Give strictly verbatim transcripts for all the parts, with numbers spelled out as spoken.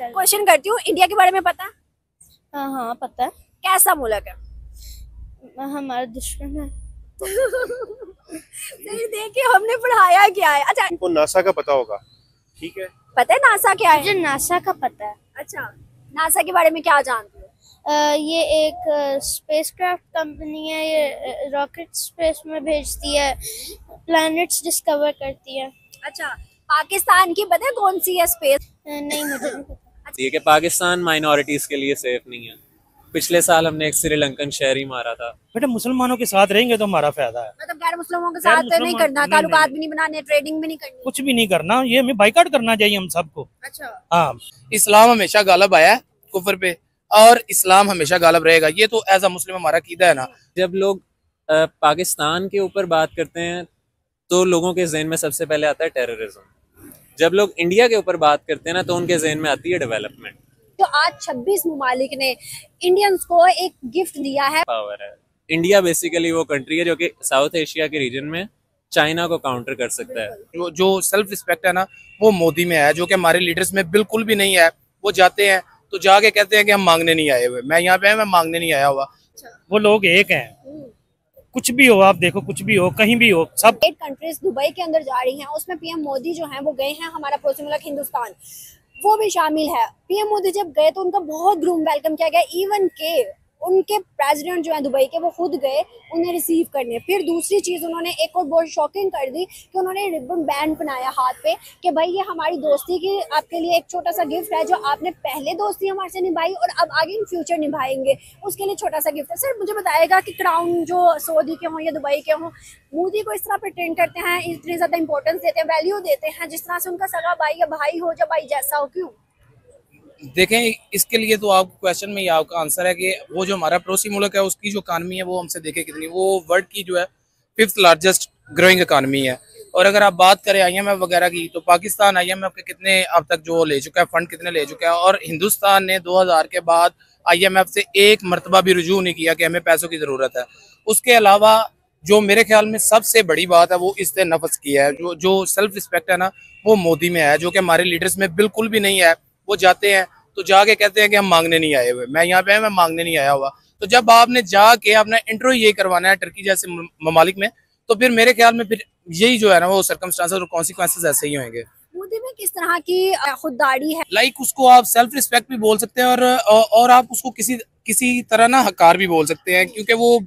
Question करती हूँ, India के बारे में पता? हाँ हाँ पता है। कैसा मुल्क है? हमारा दुश्मन है। देखिए हमने पढ़ाया क्या है। अच्छा इनको नासा का पता होगा, ठीक है? पता है नासा क्या है? मुझे नासा का पता है। अच्छा नासा के बारे में क्या जानते हो? Uh, ये एक स्पेसक्राफ्ट uh, कंपनी है, ये रॉकेट uh, स्पेस में भेजती है, प्लैनेट्स डिस्कवर करती है। अच्छा पाकिस्तान की पता है कौन सी है स्पेस? uh, नहीं मुझे नहीं पता। ये कि पाकिस्तान माइनॉरिटीज के लिए सेफ नहीं है। पिछले साल हमने एक श्रीलंकन शहरी मारा था। बेटा मुसलमानों के साथ रहेंगे तो हमारा फायदा है। मतलब गैर मुसलमानों के साथ नहीं करना, ताल्लुकात भी नहीं बनाने, ट्रेडिंग भी नहीं करनी, कुछ भी नहीं करना। ये हमें बाइकाट करना चाहिए हम सबको। अच्छा हाँ, इस्लाम हमेशा गालिब आया है कुफर पे और इस्लाम हमेशा गालिब रहेगा, ये तो एज अ मुस्लिम हमारा कीदा है ना। जब लोग आ, पाकिस्तान के ऊपर बात करते हैं तो लोगों के जहन में सबसे पहले आता है टेररिज्म। जब लोग इंडिया के ऊपर बात करते हैं ना तो उनके जहन में आती है डेवलपमेंट। तो आज छब्बीस ममालिक ने इंडियंस को एक गिफ्ट दिया है, पावर है। इंडिया बेसिकली वो कंट्री है जो कि साउथ एशिया के रीजन में चाइना को काउंटर कर सकता है। जो सेल्फ रिस्पेक्ट है ना वो मोदी में है, जो कि हमारे लीडर्स में बिल्कुल भी नहीं है। वो जाते हैं तो जाके कहते हैं कि हम मांगने नहीं आए हुए, मैं यहाँ पे मैं मांगने नहीं आया हुआ। वो लोग एक हैं, कुछ भी हो, आप देखो कुछ भी हो कहीं भी हो सब। एट कंट्रीज दुबई के अंदर जा रही हैं, उसमें पीएम मोदी जो हैं वो गए हैं, हमारा पड़ोसी मुल्क हिंदुस्तान वो भी शामिल है। पीएम मोदी जब गए तो उनका बहुत ग्रूम वेलकम किया गया, इवन के उनके प्रेसिडेंट जो है दुबई के वो खुद गए उन्हें रिसीव करने। फिर दूसरी चीज उन्होंने एक और बहुत शॉकिंग कर दी कि उन्होंने रिबन बैंड बनाया हाथ पे कि भाई ये हमारी दोस्ती की आपके लिए एक छोटा सा गिफ्ट है, जो आपने पहले दोस्ती हमारे से निभाई और अब आगे इन फ्यूचर निभाएंगे, उसके लिए छोटा सा गिफ्ट है। सर मुझे बताएगा कि क्राउन जो सऊदी के हों या दुबई के हों, मोदी को इस तरह प्रिटेंड करते हैं, इतनी ज्यादा इंपॉर्टेंस देते हैं, वैल्यू देते हैं, जिस तरह से उनका सगा भाई या भाई हो या भाई जैसा हो, क्यों? देखें इसके लिए तो आप क्वेश्चन में ये आपका आंसर है कि वो जो हमारा पड़ोसी मुल्क है उसकी जो इकानमी है वो हमसे देखे कितनी, वो वर्ल्ड की जो है फिफ्थ लार्जेस्ट ग्रोइंग इकानमी है। और अगर आप बात करें आईएमएफ वगैरह की तो पाकिस्तान आईएमएफ के कितने अब तक जो ले चुका है फंड, कितने ले चुका है। और हिंदुस्तान ने दो हज़ार के बाद आईएमएफ से एक मरतबा भी रुजू नहीं किया कि हमें पैसों की ज़रूरत है। उसके अलावा जो मेरे ख्याल में सबसे बड़ी बात है वो इससे नफस की है, जो जो सेल्फ रिस्पेक्ट है ना वो मोदी में है, जो कि हमारे लीडर्स में बिल्कुल भी नहीं है। वो जाते हैं तो जाके कहते हैं कि हम मांगने नहीं आए हुए, मैं यहाँ पे मैं मांगने नहीं आया हुआ। तो जब आपने जाके अपना इंट्रो ये करवाना है टर्की जैसे ममालिक में तो फिर मेरे ख्याल में फिर यही जो है ना वो सर्कमस्टांसेस और कॉन्सिक्वेंसेस ऐसे ही होंगे। मोदी में किस तरह की खुददारी है, लाइक like उसको आप सेल्फ रिस्पेक्ट भी बोल सकते हैं और और आप उसको किसी किसी तरह ना हकार भी बोल सकते हैं, क्योंकि वो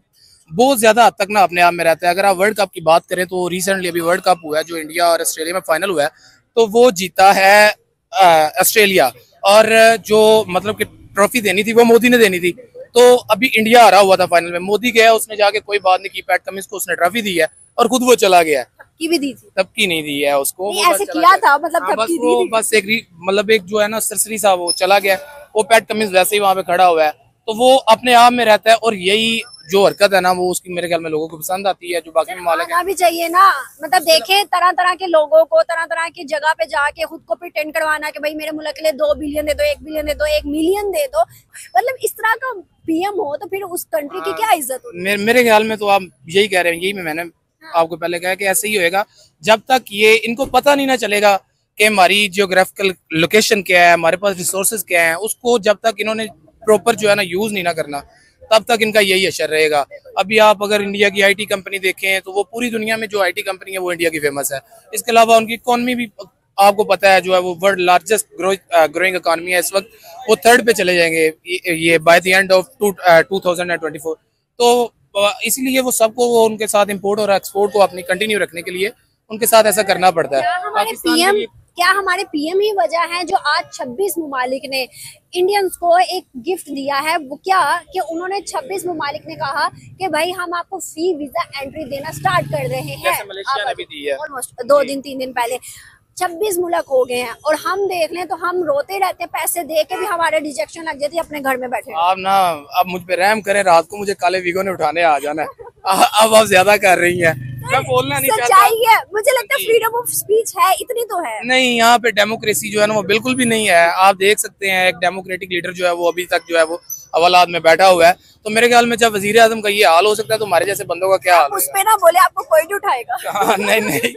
बहुत ज्यादा हद तक ना अपने आप में रहता है। अगर आप वर्ल्ड कप की बात करें तो रिसेंटली अभी वर्ल्ड कप हुआ है जो इंडिया और ऑस्ट्रेलिया में फाइनल हुआ है, तो वो जीता है ऑस्ट्रेलिया, और जो मतलब कि ट्रॉफी देनी थी वो मोदी ने देनी थी। तो अभी इंडिया हारा हुआ था फाइनल में, मोदी गया उसने जाके कोई बात नहीं की, पैट कमिंस को उसने ट्रॉफी दी है और खुद वो चला गया। तबकी भी दी थी, तबकी नहीं दी है उसको, ऐसे किया था मतलब तबकी दी, बस एक मतलब एक जो है ना सरसरी साहब वो चला गया, वो पैट कमिंस वैसे ही वहाँ पे खड़ा हुआ है। तो वो अपने आप में रहता है और यही जो हरकत है ना वो उसकी मेरे ख्याल में लोगों को पसंद आती है, जो बाकी मालिक भी चाहिए ना। मतलब देखें तरह तरह के लोगों को तरह तरह की जगह पे जाके खुद को प्रिटेंड करवाना कि भाई मेरे मुल्क के लिए दो बिलियन दे दो, एक बिलियन दे दो, एक मिलियन दे दो, मतलब इस तरह का पीएम हो तो फिर उस कंट्री आ, की क्या इज्जत होती है? मेरे, मेरे ख्याल में तो आप यही कह रहे हैं, यही मैंने आपको पहले कहा कि ऐसे ही होगा जब तक ये इनको पता नहीं ना चलेगा कि हमारी जियोग्राफिकल लोकेशन क्या है, हमारे पास रिसोर्सेज क्या है, उसको जब तक इन्होंने प्रॉपर जो है ना यूज नहीं ना करना तब तक इनका यही असर रहेगा। अभी आप अगर इंडिया की आईटी कंपनी देखें तो वो पूरी दुनिया में जो आईटी कंपनी है वो इंडिया की फेमस है। इसके अलावा उनकी इकोनॉमी भी आपको पता है जो है वो वर्ल्ड लार्जेस्ट ग्रोइंग इकोनॉमी है, इस वक्त वो थर्ड पे चले जाएंगे ये by the end of two thousand twenty four. तो इसलिए वो सबको वो उनके साथ इम्पोर्ट और एक्सपोर्ट को अपनी कंटिन्यू रखने के लिए उनके साथ ऐसा करना पड़ता है। क्या हमारे पीएम ही वजह है जो आज छब्बीस मुमालिक ने इंडियंस को एक गिफ्ट दिया है, वो क्या कि उन्होंने छब्बीस मुमालिक ने कहा कि भाई हम आपको फ्री वीजा एंट्री देना स्टार्ट कर रहे हैं, मलेशिया ने भी दी है ऑलमोस्ट दो दिन तीन दिन पहले। छब्बीस मुल्क हो गए हैं और हम देख लें तो हम रोते रहते हैं, पैसे दे के भी हमारे डिजेक्शन लग जाती है, अपने घर में बैठे। आप ना अब मुझ पे रहम करें, रात को मुझे काले वीगो ने उठाने आ जाना है। अब आप ज्यादा कर रही हैं, मैं बोलना नहीं चाहता। है मुझे लगता है फ्रीडम ऑफ स्पीच है, इतनी तो है नहीं। यहाँ पे डेमोक्रेसी जो है ना वो बिल्कुल भी नहीं है। आप देख सकते हैं एक डेमोक्रेटिक लीडर जो है वो अभी तक जो है वो अवालात में बैठा हुआ है। तो मेरे ख्याल में जब वजीर आजम का ये हाल हो सकता है तो हमारे जैसे बंदों का क्या हाल? उस पे ना बोले आपको कोई नहीं उठाएगा। नहीं नहीं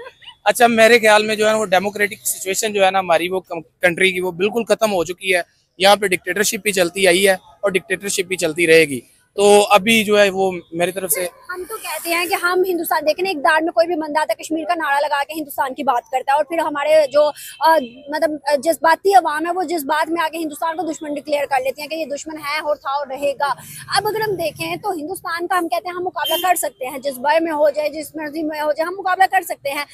अच्छा मेरे ख्याल में जो है ना वो डेमोक्रेटिक सिचुएशन जो है ना हमारी वो कंट्री की वो बिल्कुल खत्म हो चुकी है। यहाँ पे डिक्टेटरशिप भी चलती आई है और डिक्टेटरशिप भी चलती रहेगी। तो अभी जो है वो मेरी तरफ से हम तो कहते हैं कि हम हिंदुस्तान देखें, एक दार में कोई भी बंदा आता है कश्मीर का नारा लगा के हिंदुस्तान की बात करता है और फिर हमारे जो आ, मतलब जज्बाती अवाम है वो जज्बात में आके हिंदुस्तान को दुश्मन डिक्लेयर कर लेती हैं कि ये दुश्मन है और था और रहेगा। अब अगर हम देखें तो हिंदुस्तान का हम कहते हैं हम मुकाबला कर सकते हैं, जज्बा में हो जाए जिस मर्जी में हो जाए हम मुकाबला कर सकते हैं।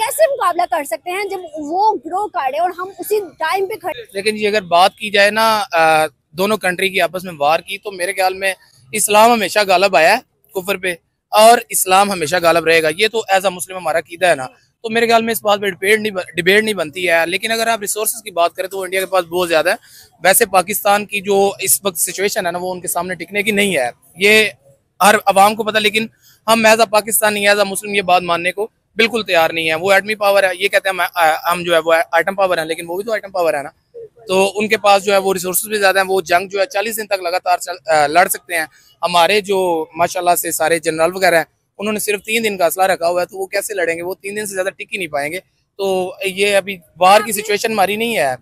कैसे मुकाबला कर सकते हैं जब वो ग्रो करे और हम उसी टाइम पे खड़े। लेकिन ये अगर बात की जाए ना दोनों कंट्री की आपस में वार की, तो मेरे ख्याल में इस्लाम हमेशा गालिब आया है कुफर पे और इस्लाम हमेशा गालिब रहेगा। ये तो एज अ मुस्लिम हमारा कीदा है ना, तो मेरे ख्याल में इस बात पर डिबेट नहीं डिबेट नहीं बनती है। लेकिन अगर आप रिसोर्सेज की बात करें तो इंडिया के पास बहुत ज़्यादा है। वैसे पाकिस्तान की जो इस वक्त सिचुएशन है ना वो उनके सामने टिकने की नहीं है, ये हर आवाम को पता। लेकिन हम as a Pakistani as a Muslim ये बात मानने को बिल्कुल तैयार नहीं है। वो एटमी पावर है, ये कहते हैं हम जो है वो आइटम पावर है, लेकिन वो भी तो आइटम पावर है ना। तो उनके पास जो है वो रिसोर्सेज भी ज़्यादा हैं, वो जंग जो है चालीस दिन तक लगातार लड़ सकते हैं। हमारे जो माशाल्लाह से सारे जनरल वगैरह हैं उन्होंने सिर्फ तीन दिन का असला रखा हुआ है, तो वो कैसे लड़ेंगे? वो तीन दिन से ज़्यादा टिक ही नहीं पाएंगे। तो ये अभी बाहर की सिचुएशन हमारी नहीं है।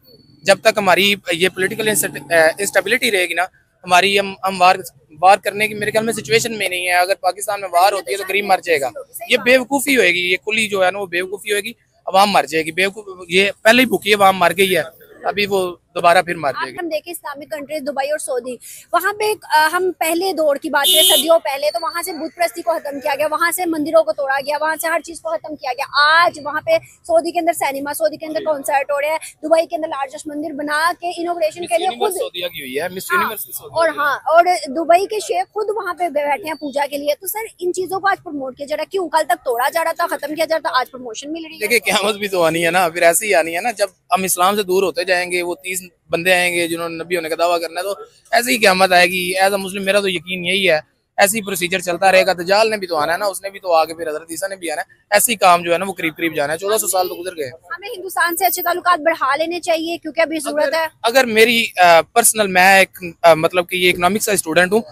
जब तक हमारी ये पोलिटिकल इंस्टेबिलिटी रहेगी ना हमारी, हम हम वार वार करने की मेरे ख्याल में सिचुएशन में नहीं है। अगर पाकिस्तान में वार होती है तो गरीब मर जाएगा, ये बेवकूफ़ी होएगी, ये खुली जो है ना वो बेवकूफ़ी होएगी, अवाम मर जाएगी। बेवकूफ़ ये पहले ही भूखी अवाम मर गई है, अभी वो दोबारा फिर मार देगी। हम देखें इस्लामिक कंट्रीज दुबई और सऊदी, वहाँ पे आ, हम पहले दौर की बात करें सदियों पहले तो वहाँ से बुत प्रस्ती को खत्म किया गया, वहाँ से मंदिरों को तोड़ा गया, वहाँ से हर चीज को खत्म किया गया। आज वहाँ पे सऊदी के अंदर सिनेमा, सऊदी के अंदर कॉन्सर्ट हो रहे हैं, दुबई के अंदर लार्जेस्ट मंदिर बना के इनोग्रेशन के लिए खुद, और हाँ और दुबई के शेख खुद वहाँ पे बैठे हैं पूजा के लिए। तो सर इन चीजों को आज प्रमोट किया जा रहा है, क्यों? कल तक तोड़ा जा रहा था, खत्म किया जा रहा था, आज प्रमोशन मिल रही है। देखिए क़यामत भी तो आनी है ना, फिर ऐसी ही आनी है ना। जब हम इस्लाम से दूर होते जाएंगे वो तीस बंदे आएंगे जिन्होंने नबी होने का दावा करना है, तो ऐसे ही क़यामत आएगी। एज अ मुस्लिम मेरा तो यकीन यही है, ऐसी प्रोसीजर चलता रहेगा। दज्जाल ने भी तो आना है ना, उसने भी तो आके फिर हज़रत ईसा ने भी आना है। ऐसे ही काम जो है ना वो करीब करीब जाना है। चौदह सौ साल तो गुजर गए। हमें हिंदुस्तान से अच्छे ताल्लुकात बढ़ा लेने चाहिए क्योंकि अभी जरूरत है। अगर मेरी पर्सनल, मैं एक आ, मतलब कि ये इकोनॉमिक्स का स्टूडेंट हूँ,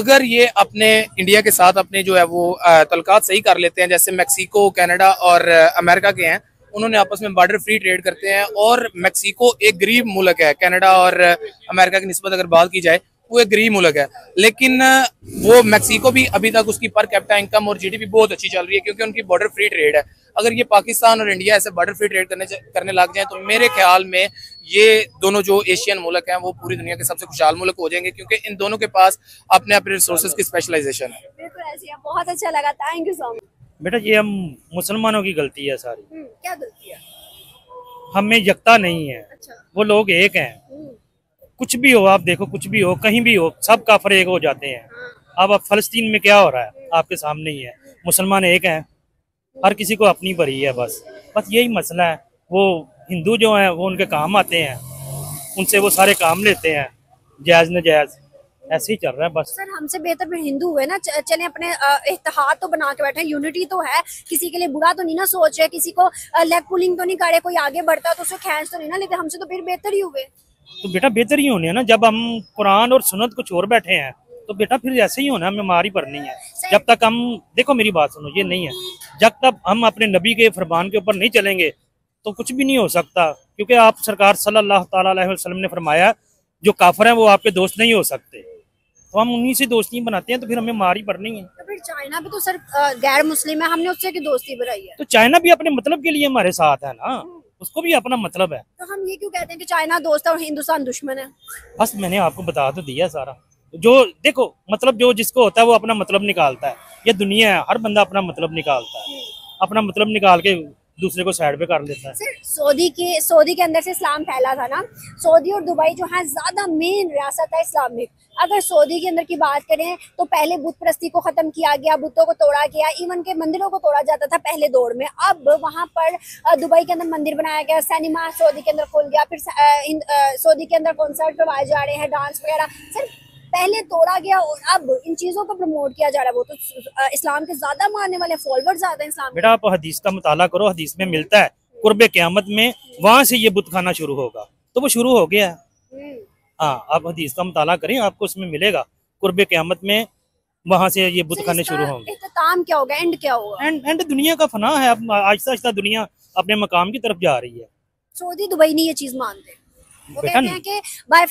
अगर ये अपने इंडिया के साथ अपने जो है वो ताल्लुकात सही कर लेते हैं, जैसे मैक्सिको, कनाडा और अमेरिका के हैं, उन्होंने आपस में बार्डर फ्री ट्रेड करते हैं। और मेक्सिको एक गरीब मुल्क है, कनाडा और अमेरिका की निस्बत अगर बात की जाए वो एक गरीब मुल्क है, लेकिन वो मेक्सिको भी अभी तक उसकी पर कैपिटा इनकम और जीडीपी बहुत अच्छी चल रही है क्योंकि उनकी बॉर्डर फ्री ट्रेड है। अगर ये पाकिस्तान और इंडिया ऐसे बॉर्डर फ्री ट्रेड करने करने लग जाए तो मेरे ख्याल में ये दोनों जो एशियन मुल्क हैं वो पूरी दुनिया के सबसे खुशहाल मुल्क हो जाएंगे क्योंकि इन दोनों के पास अपने अपने रिसोर्सेज की स्पेशलाइजेशन है। बिल्कुल ऐसी है। बहुत अच्छा लगा, थैंक यू सो मच। बेटा ये हम मुसलमानों की गलती है सारी। क्या गलती है? हमें यकता नहीं है। अच्छा। वो लोग एक हैं, कुछ भी हो आप देखो, कुछ भी हो कहीं भी हो सब काफिर एक हो जाते हैं। हाँ। अब आप फलस्तीन में क्या हो रहा है आपके सामने ही है, मुसलमान एक हैं, हर किसी को अपनी परी है, बस बस यही मसला है। वो हिंदू जो हैं वो उनके काम आते हैं, उनसे वो सारे काम लेते हैं, जायज़ नजायज़ ऐसे ही चल रहा है बस। सर हमसे बेहतर भी हिंदू हुए ना, चले अपने इत्तेहाद तो बना के बैठे, यूनिटी तो है, किसी के लिए बुरा तो नहीं ना सोच रहे, किसी को लेग पुलिंग तो नहीं करे, कोई आगे बढ़ता है तो उसे खेच तो नहीं ना लेते, हमसे तो फिर बेहतर ही हुए। तो बेटा बेहतर ही होने है ना, जब हम कुरान और सुन्नत को छोड़ बैठे हैं तो बेटा फिर ऐसे ही होना, हमें मारी पड़नी है। जब तक हम, देखो मेरी बात सुनो, ये नहीं है जब तक हम अपने नबी के फरमान के ऊपर नहीं चलेंगे तो कुछ भी नहीं हो सकता क्योंकि आप सरकार सल्लल्लाहु अलैहि वसल्लम ने फरमाया जो काफिर हैं वो आपके दोस्त नहीं हो सकते, तो हम उन्हीं से दोस्ती बनाते हैं तो फिर हमें मारी पड़नी है। तो फिर चाइना भी तो सर गैर मुस्लिम है, हमने उससे की दोस्ती बनाई है, तो चाइना भी अपने मतलब के लिए हमारे साथ है ना, उसको भी अपना मतलब है। तो हम ये क्यों कहते हैं कि चाइना दोस्त है और हिंदुस्तान दुश्मन है? बस मैंने आपको बता तो दिया सारा, जो देखो मतलब जो जिसको होता है वो अपना मतलब निकालता है। ये दुनिया है, हर बंदा अपना मतलब निकालता है, अपना मतलब निकाल के दूसरे को साइड पे कर लेता है। सर सऊदी के सऊदी के अंदर से इस्लाम फैला था ना, सऊदी और दुबई जो है ज्यादा मेन रियासत है इस्लामिक। अगर सऊदी के अंदर की बात करें तो पहले बुत प्रस्ती को खत्म किया गया, बुतों को तोड़ा गया, इवन के मंदिरों को तोड़ा जाता था पहले दौर में। अब वहाँ पर दुबई के अंदर मंदिर बनाया गया, सिनेमा सऊदी के अंदर खोल गया, फिर सऊदी के अंदर कॉन्सर्ट करवाए जा रहे हैं, डांस वगैरह। सर पहले तोड़ा गया और अब इन चीज़ों को प्रमोट किया जा रहा है। वो तो इस्लाम के ज़्यादा मानने वाले फॉलोअर्स ज़्यादा हैं इस्लाम के। बेटा आप हदीस का मुताला करो, हदीस में मिलता है कुर्बे क़यामत में वहाँ से ये बुत खाना शुरू होगा, तो वो शुरू हो गया है। हाँ आप हदीस का मुताला करें, आपको उसमें मिलेगा कुर्बे क़यामत में वहाँ से ये बुतखाने शुरू होंगे। इख्तिताम क्या होगा, एंड क्या होगा? एंड एंड दुनिया का फना है। अब आहिस्ता आहिस्ता दुनिया अपने मकाम की तरफ जा रही है। सऊदी दुबई नहीं ये चीज मानते, वो कहते हैं कि बाय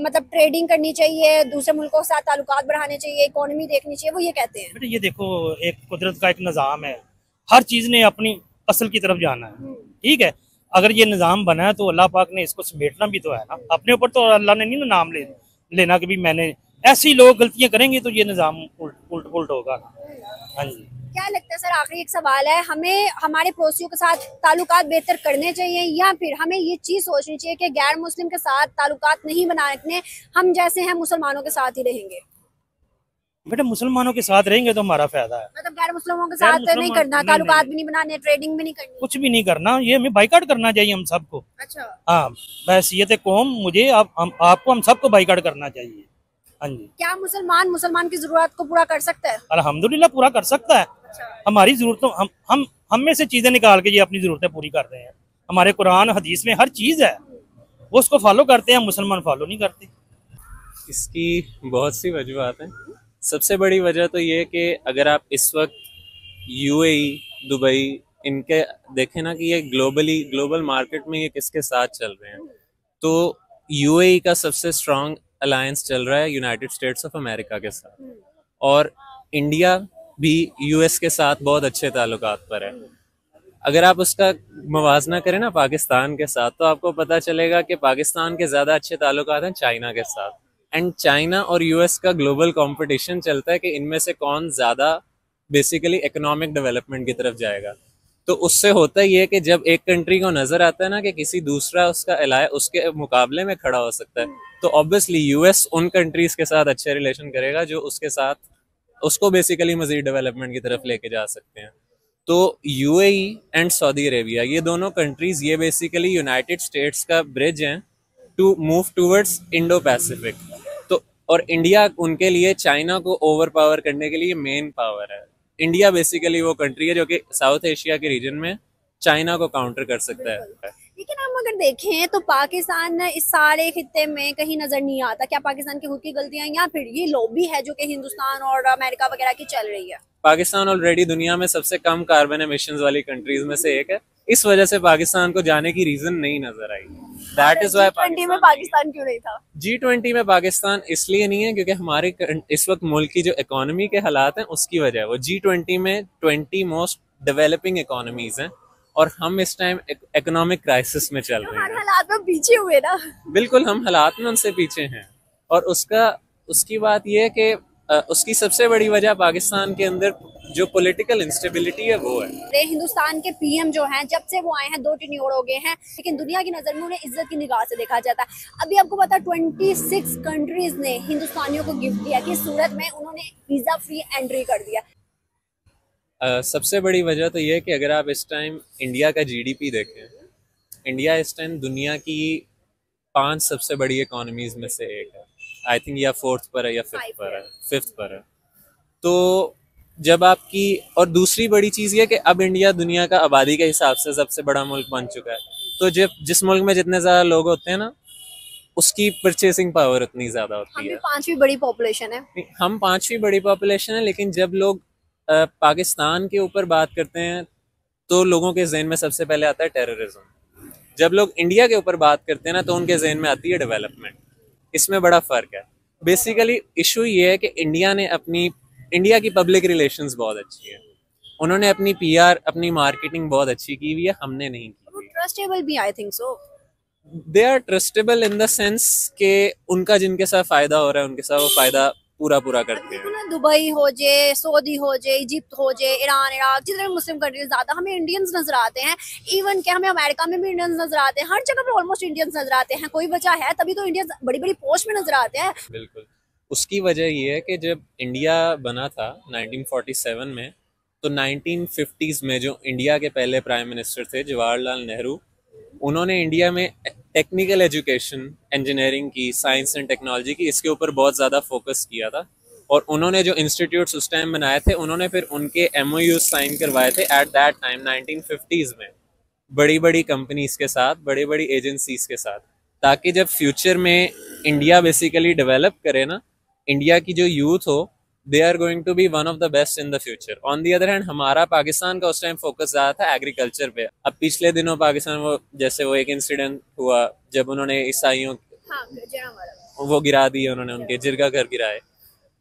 मतलब ट्रेडिंग करनी चाहिए, दूसरे मुल्कों के साथ ताल्लुकात बढ़ाने चाहिए, इकोनॉमी देखनी चाहिए, वो ये कहते हैं। बेटा ये देखो, एक कुदरत का एक निज़ाम है, हर चीज़ ने अपनी असल की तरफ जाना है। ठीक है, अगर ये निज़ाम बना है तो अल्लाह पाक ने इसको समेटना भी तो है ना अपने ऊपर। तो अल्लाह ने नहीं ना नाम ले, लेना कि भी मैंने ऐसी लोग गलतियाँ करेंगे तो ये निज़ाम उल्ट उल्ट होगा। हाँ जी, क्या लगता है सर, आखिरी एक सवाल है, हमें हमारे पड़ोसियों के साथ ताल्लुकात बेहतर करने चाहिए या फिर हमें ये चीज़ सोचनी चाहिए कि गैर मुस्लिम के साथ ताल्लुकात नहीं बनाने, हम जैसे हैं मुसलमानों के साथ ही रहेंगे? बेटा मुसलमानों के साथ रहेंगे तो हमारा फायदा है। मतलब गैर मुस्लिमों के साथ नहीं करना, ताल्लुकात भी नहीं बनाने, ट्रेडिंग भी नहीं करनी, कुछ भी नहीं करना, ये हमें बाइकाट करना चाहिए हम सबको। अच्छा, हाँ, बहसीयत कौम मुझे आपको हम सबको बाइकाट करना चाहिए। हाँ जी, क्या मुसलमान मुसलमान की जरूरत को पूरा कर सकता है? अल्हम्दुलिल्लाह पूरा कर सकता है। हमारी जरूरतों हम हम हम में से चीजें निकाल के ये अपनी जरूरतें पूरी कर रहे हैं। हमारे कुरान हदीस में हर चीज है, वो उसको फॉलो करते हैं, मुसलमान फॉलो नहीं करते। इसकी बहुत सी वजूहत हैं। सबसे बड़ी वजह तो ये कि अगर आप इस वक्त यूएई, दुबई, इनके देखें ना कि ये ग्लोबली ग्लोबल मार्केट में ये किसके साथ चल रहे हैं, तो यूएई का सबसे स्ट्रॉन्ग अलायंस चल रहा है यूनाइटेड स्टेट्स ऑफ अमेरिका के साथ, और इंडिया भी यूएस के साथ बहुत अच्छे ताल्लुकात पर है। अगर आप उसका मुवाजना करें ना पाकिस्तान के साथ, तो आपको पता चलेगा कि पाकिस्तान के ज़्यादा अच्छे ताल्लुकात हैं चाइना के साथ। एंड चाइना और यूएस का ग्लोबल कंपटीशन चलता है कि इनमें से कौन ज़्यादा बेसिकली इकोनॉमिक डेवलपमेंट की तरफ जाएगा। तो उससे होता ही है कि जब एक कंट्री को नज़र आता है ना कि किसी दूसरा उसका एलाय उसके मुकाबले में खड़ा हो सकता है, तो ऑब्वियसली यूएस उन कंट्रीज़ के साथ अच्छे रिलेशन करेगा जो उसके साथ उसको बेसिकली मज़ीद डेवलपमेंट की तरफ लेके जा सकते हैं। तो यूएई एंड सऊदी अरेबिया, ये दोनों कंट्रीज़ ये बेसिकली यूनाइटेड स्टेट्स का ब्रिज हैं to move towards Indo Pacific. तो और इंडिया उनके लिए चाइना को ओवर पावर करने के लिए मेन पावर है। इंडिया बेसिकली वो कंट्री है जो कि साउथ एशिया के रीजन में चाइना को काउंटर कर सकता है। लेकिन हम अगर देखें तो पाकिस्तान इस सारे खित्ते में कहीं नजर नहीं आता। क्या पाकिस्तान की खुद की गलतियां या फिर ये लॉबी है जो कि हिंदुस्तान और अमेरिका वगैरह की चल रही है? पाकिस्तान ऑलरेडी दुनिया में सबसे कम कार्बन एमिशंस वाली कंट्रीज में से एक है, इस वजह से पाकिस्तान को जाने की रीजन नहीं नजर आई। That is why G twenty में पाकिस्तान क्यों नहीं था? जी ट्वेंटी में पाकिस्तान इसलिए नहीं है क्योंकि हमारे इस वक्त मुल्क की जो इकोनॉमी के हालात हैं उसकी वजह है। वो जी ट्वेंटी में ट्वेंटी मोस्ट डेवलपिंग इकोनॉमीज हैं और हम इस टाइम इकोनॉमिक क्राइसिस में चल रहे हैं। हालात में पीछे हुए ना, बिल्कुल हम हालात में उनसे पीछे हैं। और उसका उसकी बात यह है कि उसकी सबसे बड़ी वजह पाकिस्तान के अंदर जो पॉलिटिकल इंस्टेबिलिटी है वो है। हिंदुस्तान के पीएम जो हैं जब से वो आए हैं दो टिन्योर हो गए हैं, लेकिन दुनिया की नज़र में उन्हें इज्जत की निगाह से देखा जाता है। अभी आपको पता है छब्बीस कंट्रीज ने हिंदुस्तानियों को गिफ्ट दिया कि सूरत में उन्होंने वीजा फ्री एंट्री कर दिया। Uh, सबसे बड़ी वजह तो यह है कि अगर आप इस टाइम इंडिया का जीडीपी देखें, इंडिया इस टाइम दुनिया की पांच सबसे बड़ी इकोनॉमीज में से एक है। आई थिंक या फोर्थ पर है या फिफ्थ पर है फिफ्थ पर है तो जब आपकी, और दूसरी बड़ी चीज़ यह कि अब इंडिया दुनिया का आबादी के हिसाब से सबसे बड़ा मुल्क बन चुका है। तो जब जिस मुल्क में जितने ज़्यादा लोग होते हैं ना, उसकी परचेसिंग पावर उतनी ज़्यादा होती है। पाँचवीं बड़ी पॉपुलेशन है हम पाँचवीं बड़ी पॉपुलेशन है लेकिन जब लोग Uh, पाकिस्तान के ऊपर बात करते हैं तो लोगों के जहन में सबसे पहले आता है टेररिज्म। जब लोग इंडिया के ऊपर बात करते हैं ना तो उनके जहन में आती है डेवलपमेंट। इसमें बड़ा फ़र्क है। बेसिकली इशू ये है कि इंडिया ने अपनी इंडिया की पब्लिक रिलेशंस बहुत अच्छी है, उन्होंने अपनी पीआर, अपनी मार्केटिंग बहुत अच्छी की हुई है, हमने नहीं की। ट्रस्टेबल भी, I think so they are trustable in the sense के उनका जिनके साथ फ़ायदा हो रहा है उनके साथ वो फ़ायदा पूरा पूरा करते हैं। दुबई हो जाए, सऊदी हो जाए, इजिप्ट हो जाए, ईरान, इराक, जितने भी मुस्लिम कंट्रीज ज़्यादा हमें इंडियंस नजर आते हैं। इवन क्या हमें अमेरिका में भी इंडियंस नजर आते हैं, हर जगह पे ऑलमोस्ट इंडियंस नजर आते हैं। कोई वजह है तभी तो इंडियंस बड़ी बड़ी पोस्ट में नजर आते हैं। बिल्कुल, उसकी वजह ये है कि जब इंडिया बना था नाइनटीन फोर्टी सेवन में, तो नाइनटीन फिफ्टीज में जो इंडिया के पहले प्राइम मिनिस्टर थे जवाहरलाल नेहरू, उन्होंने इंडिया में टेक्निकल एजुकेशन, इंजीनियरिंग की, साइंस एंड टेक्नोलॉजी की, इसके ऊपर बहुत ज़्यादा फोकस किया था। और उन्होंने जो इंस्टीट्यूट्स उस टाइम बनाए थे, उन्होंने फिर उनके एमओयू साइन करवाए थे at that time nineteen fifties में बड़ी बड़ी कंपनीज के साथ, बड़ी बड़ी एजेंसीज के साथ, ताकि जब फ्यूचर में इंडिया बेसिकली डेवलप करे ना, इंडिया की जो यूथ हो they are going to be one of the best in the future. On the other hand, हमारा पाकिस्तान का उस टाइम फोकस ज़्यादा था एग्रीकल्चर पे। अब पिछले दिनों पाकिस्तान वो जैसे वो एक इंसिडेंट हुआ जब उन्होंने ईसाइयों हाँ, वो गिरा दिए उन्होंने उनके जिरगा घर गिराए।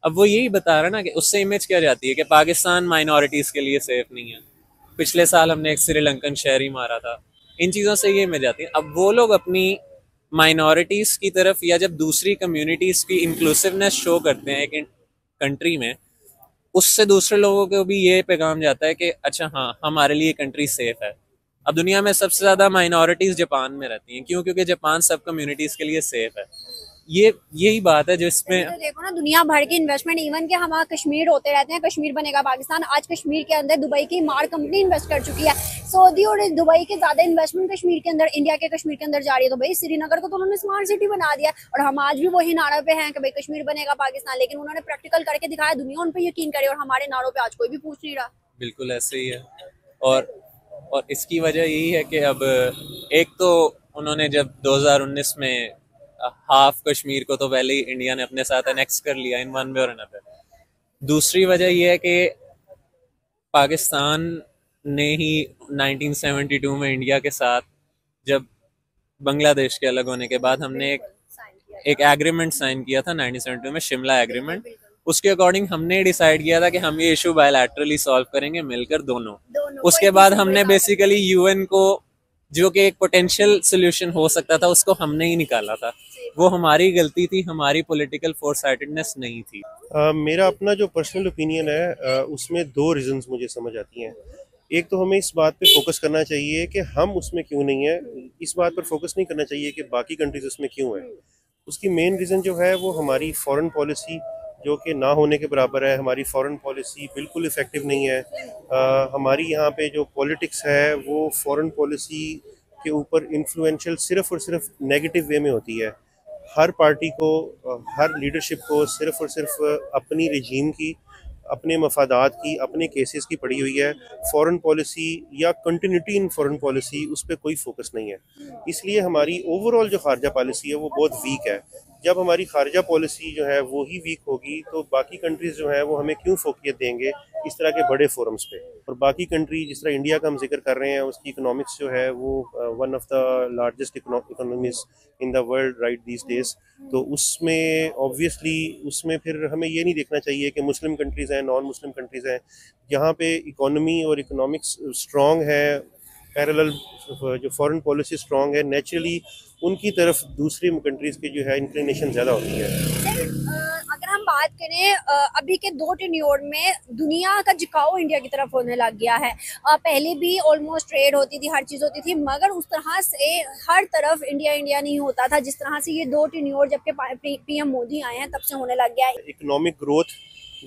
अब वो यही बता रहा ना कि उससे इमेज क्या जाती है कि पाकिस्तान माइनॉरिटीज़ के लिए सेफ नहीं है। पिछले साल हमने एक श्रीलंकन शहरी मारा था। इन चीज़ों से ये इमेज जाती है। अब वो लोग अपनी माइनॉरिटीज़ की तरफ या जब दूसरी कम्यूनिटीज़ की इंक्लूसिवनेस शो करते हैं एक कंट्री में, उससे दूसरे लोगों को भी ये पैगाम जाता है कि अच्छा हाँ हमारे लिए कंट्री सेफ है। अब दुनिया में सबसे ज़्यादा माइनॉरिटीज़ जापान में रहती हैं। क्यों? क्योंकि जापान सब कम्युनिटीज़ के लिए सेफ है। ये यही बात है जिसमें तो देखो ना दुनिया भर की इन्वेस्टमेंट, इवन के हम कश्मीर होते रहते हैं कश्मीर बनेगा पाकिस्तान। आज कश्मीर के अंदर दुबई की मार कंपनी इन्वेस्ट कर चुकी है। सऊदी और दुबई के ज्यादा इन्वेस्टमेंट कश्मीर के अंदर, इंडिया के कश्मीर के अंदर जा रही है। तो भाई श्रीनगर को तो उन्होंने स्मार्ट सिटी बना दिया और हम आज भी वही नारों पे हैं कि भाई कश्मीर बनेगा पाकिस्तान, लेकिन उन्होंने प्रैक्टिकल करके दिखाया, दुनिया उन पर यकीन करे और हमारे नारों पे आज कोई भी पूछ नहीं रहा। बिल्कुल ऐसे ही है। और और इसकी वजह यही है कि अब एक तो उन्होंने जब दो हजार उन्नीस में हाफ कश्मीर को तो पहले ही इंडिया ने अपने साथ एनेक्स कर लिया इन वन वे और अनदर। दूसरी वजह यह है कि पाकिस्तान ने ही नाइनटीन सेवेंटी टू में इंडिया के साथ जब बांग्लादेश के अलग होने के बाद हमने एक एक एग्रीमेंट साइन किया था नाइनटीन सेवेंटी टू में, शिमला एग्रीमेंट। उसके अकॉर्डिंग हमने डिसाइड किया था कि हम ये इशू बायलैटरली सॉल्व करेंगे मिलकर दोनों, दोनों। उसके बाद हमने बेसिकली यूएन को जो कि एक पोटेंशियल सोल्यूशन हो सकता था उसको हमने ही निकाला था। वो हमारी गलती थी, हमारी पॉलिटिकल फोरसाइटेडनेस नहीं थी। आ, मेरा अपना जो पर्सनल ओपिनियन है आ, उसमें दो रीजंस मुझे समझ आती हैं। एक तो हमें इस बात पे फोकस करना चाहिए कि हम उसमें क्यों नहीं है, इस बात पर फोकस नहीं करना चाहिए कि बाकी कंट्रीज उसमें क्यों है। उसकी मेन रीज़न जो है वो हमारी फॉरेन पॉलिसी जो कि ना होने के बराबर है। हमारी फॉरेन पॉलिसी बिल्कुल इफ़ेक्टिव नहीं है। आ, हमारी यहाँ पे जो पॉलिटिक्स है वो फॉरेन पॉलिसी के ऊपर इन्फ्लुएंशियल सिर्फ और सिर्फ नेगेटिव वे में होती है। हर पार्टी को, हर लीडरशिप को सिर्फ और सिर्फ अपनी रिजीम की, अपने मफादात की, अपने केसेस की पड़ी हुई है। फॉरेन पॉलिसी या कंटिन्यूटी इन फॉरेन पॉलिसी उस पर कोई फोकस नहीं है। इसलिए हमारी ओवरऑल जो खारजा पॉलिसी है वो बहुत वीक है। जब हमारी खारजा पॉलिसी जो है वो ही वीक होगी तो बाकी कंट्रीज़ जो है वो हमें क्यों फोकियत देंगे इस तरह के बड़े फोरम्स पे। और बाकी कंट्री जिस तरह इंडिया का हम जिक्र कर रहे हैं, उसकी इकोनॉमिक्स जो है वो one of the largest economies in the world right these days. तो उसमें ऑब्वियसली उसमें फिर हमें ये नहीं देखना चाहिए कि मुस्लिम कंट्रीज़ हैं, नॉन मुस्लिम कंट्रीज़ हैं। जहाँ पे इकोनॉमी और इकोनॉमिक्स स्ट्रॉन्ग है, पैरेलल जो फॉरेन पॉलिसी स्ट्रॉन्ग है, नेचुरली उनकी तरफ दूसरी कंट्रीज की जो है इंक्लिनेशन ज़्यादा होती है। अगर हम बात करें अभी के दो टेन्योर में दुनिया का झुकाव इंडिया की तरफ होने लग गया है। पहले भी ऑलमोस्ट ट्रेड होती थी, हर चीज़ होती थी, मगर उस तरह से हर तरफ इंडिया इंडिया नहीं होता था जिस तरह से ये दो टेन्योर जबकि पीएम मोदी आए हैं तब से होने लग गया है। इकोनॉमिक ग्रोथ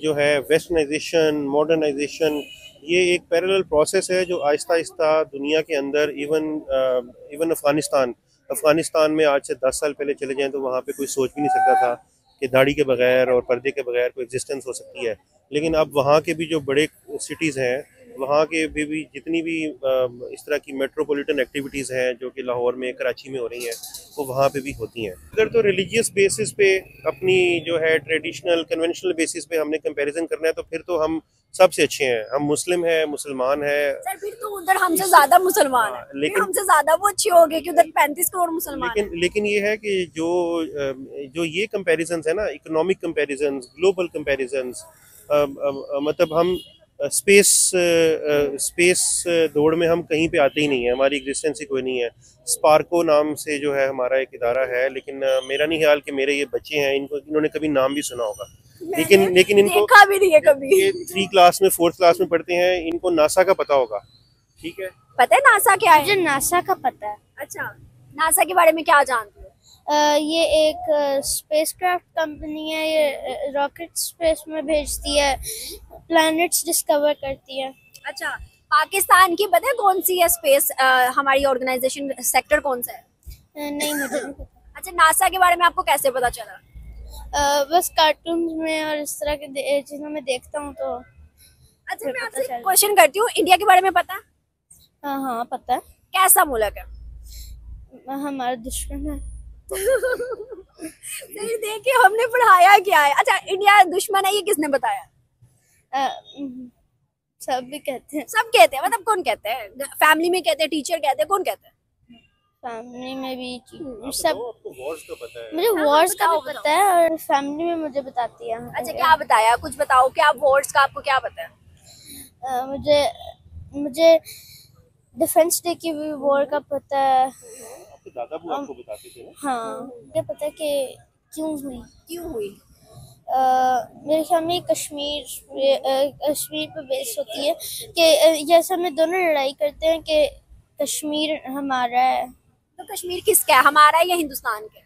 जो है, वेस्टर्नाइजेशन, मॉडर्नाइजेशन, ये एक पैरेलल प्रोसेस है जो आहिस्ता आहिस्ता दुनिया के अंदर, इवन इवन अफ़गानिस्तान अफ़गानिस्तान में आज से दस साल पहले चले जाएँ तो वहाँ पे कोई सोच भी नहीं सकता था कि दाढ़ी के बगैर और पर्दे के बगैर कोई एग्जिस्टेंस हो सकती है। लेकिन अब वहाँ के भी जो बड़े सिटीज़ हैं, वहाँ के भी, भी जितनी भी इस तरह की मेट्रोपॉलिटन एक्टिविटीज़ हैं जो कि लाहौर में, कराची में हो रही हैं, वो वहाँ पे भी होती हैं। अगर तो रिलीजियस बेसिस पे अपनी जो है ट्रेडिशनल कन्वेंशनल बेसिस पे हमने कंपैरिजन करना है तो फिर तो हम सबसे अच्छे हैं। हम मुस्लिम हैं, मुसलमान हैं। सर फिर तो उधर हमसे ज़्यादा मुसलमान हैं, लेकिन हमसे ज़्यादा वो अच्छे हो गए कि उधर पैंतीस करोड़ मुसलमान। लेकिन लेकिन ये है कि जो जो ये कंपेरिजन है ना, इकोनॉमिक कंपेरिजन, ग्लोबल कंपेरिजन, मतलब हम स्पेस स्पेस दौड़ में हम कहीं पे आते ही नहीं है, हमारी एग्जिस्टेंस ही कोई नहीं है। स्पार्को नाम से जो है हमारा एक इदारा है, लेकिन मेरा नहीं ख्याल कि मेरे ये बच्चे हैं इनको इन्होंने कभी नाम भी सुना होगा। लेकिन लेकिन इनको देखा भी नहीं है कभी। ये थ्री क्लास में, फोर्थ क्लास में पढ़ते हैं, इनको नासा का पता होगा। ठीक है, पता है नासा क्या है? मुझे नासा का पता है। अच्छा, नासा के बारे में क्या जानते हो? ये एक स्पेसक्राफ्ट कंपनी है, ये रॉकेट स्पेस में भेजती है, प्लैनेट्स डिस्कवर करती है। अच्छा, पाकिस्तान की पता है कौन सी है स्पेस हमारी ऑर्गेनाइजेशन, सेक्टर कौन सा है? नहीं मुझे नहीं पता। अच्छा, नासा के बारे में आपको कैसे पता चला? आ, बस कार्टून में और इस तरह के चीजों में देखता हूँ तो। अच्छा, मैं आपसे क्वेश्चन करती हूँ, इंडिया के बारे में पता? हाँ हाँ पता है। कैसा मुल्क है? हमारा दुश्मन है। देखिए हमने पढ़ाया क्या है। अच्छा, इंडिया दुश्मन है ये किसने बताया? सब भी कहते हैं, सब कहते हैं, मतलब कौन कहते हैं? फैमिली में कहते हैं, टीचर कहते हैं, कौन कहते हैं? फैमिली में भी सब। आपको वर्ड्स का पता है? मुझे वर्ड्स का भी पता है और फैमिली में मुझे बताती है। अच्छा क्या बताया, कुछ बताओ, क्या वर्ड्स का आपको क्या पता है? मुझे मुझे डिफेंस डे की भी वर्ड का पता है। आपके दादा बुआ आपको बताते थे? हाँ, मुझे पता है कि क्यों हुई क्यों हुई Uh, मेरे ख्याल में कश्मीर कश्मीर पर बेस होती है कि जैसे हमें दोनों लड़ाई करते हैं कि कश्मीर हमारा है। तो कश्मीर किसका है, हमारा है या हिंदुस्तान का?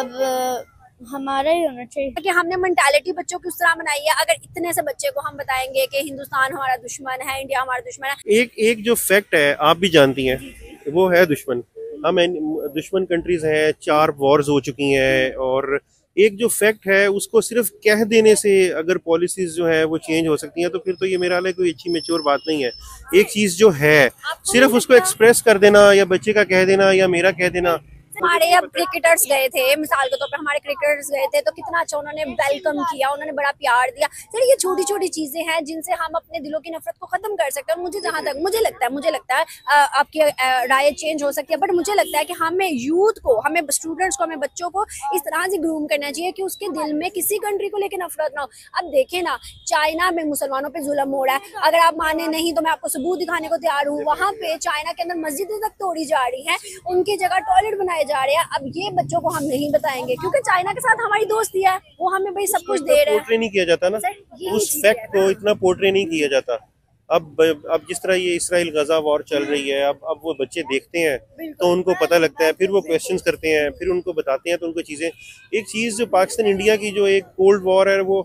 अब uh, हमारा ही होना चाहिए। कि हमने मेंटालिटी बच्चों की उस तरह बनाई है, अगर इतने से बच्चे को हम बताएंगे कि हिंदुस्तान हमारा दुश्मन है, इंडिया हमारा दुश्मन है। एक एक जो फैक्ट है आप भी जानती हैं वो है दुश्मन। हम दुश्मन कंट्रीज हैं, चार वॉर्स हो चुकी हैं और एक जो फैक्ट है उसको सिर्फ कह देने से अगर पॉलिसीज जो है वो चेंज हो सकती हैं तो फिर तो ये मेरा हाल कोई अच्छी मेच्योर बात नहीं है। एक चीज जो है सिर्फ उसको एक्सप्रेस कर देना या बच्चे का कह देना या मेरा कह देना। हमारे अब क्रिकेटर्स गए थे, मिसाल के तौर पर हमारे क्रिकेटर्स गए थे तो कितना अच्छा उन्होंने वेलकम किया, उन्होंने बड़ा प्यार दिया। सर ये छोटी छोटी चीजें हैं जिनसे हम अपने दिलों की नफरत को खत्म कर सकते हैं। और मुझे जहाँ तक मुझे लगता है मुझे लगता है आपकी राय चेंज हो सकती है, बट मुझे लगता है कि हमें यूथ को, हमें स्टूडेंट्स को, हमें बच्चों को इस तरह से ग्रूम करना चाहिए कि उसके दिल में किसी कंट्री को लेकर नफरत ना हो। अब देखें ना, चाइना में मुसलमानों पर जुल्म हो रहा है। अगर आप माने नहीं तो मैं आपको सबूत दिखाने को तैयार हूँ। वहाँ पे चाइना के अंदर मस्जिदें तक तोड़ी जा रही है, उनकी जगह टॉयलेट बनाए जा रहे हैं। अब ये बच्चों को हम नहीं बताएंगे क्योंकि चाइना के साथ हमारी दोस्ती है, वो हमें भाई सब कुछ दे रहे हैं। पोर्ट्रे नहीं किया जाता ना उस फैक्ट को, इतना पोर्ट्रे नहीं किया जाता। अब अब जिस तरह ये इसराइल गजा वॉर चल रही है, अब अब वो बच्चे देखते हैं तो उनको पता लगता है, फिर वो क्वेश्चंस करते हैं, फिर उनको बताते हैं तो उनको चीजें। एक चीज जो पाकिस्तान इंडिया की जो एक कोल्ड वॉर है वो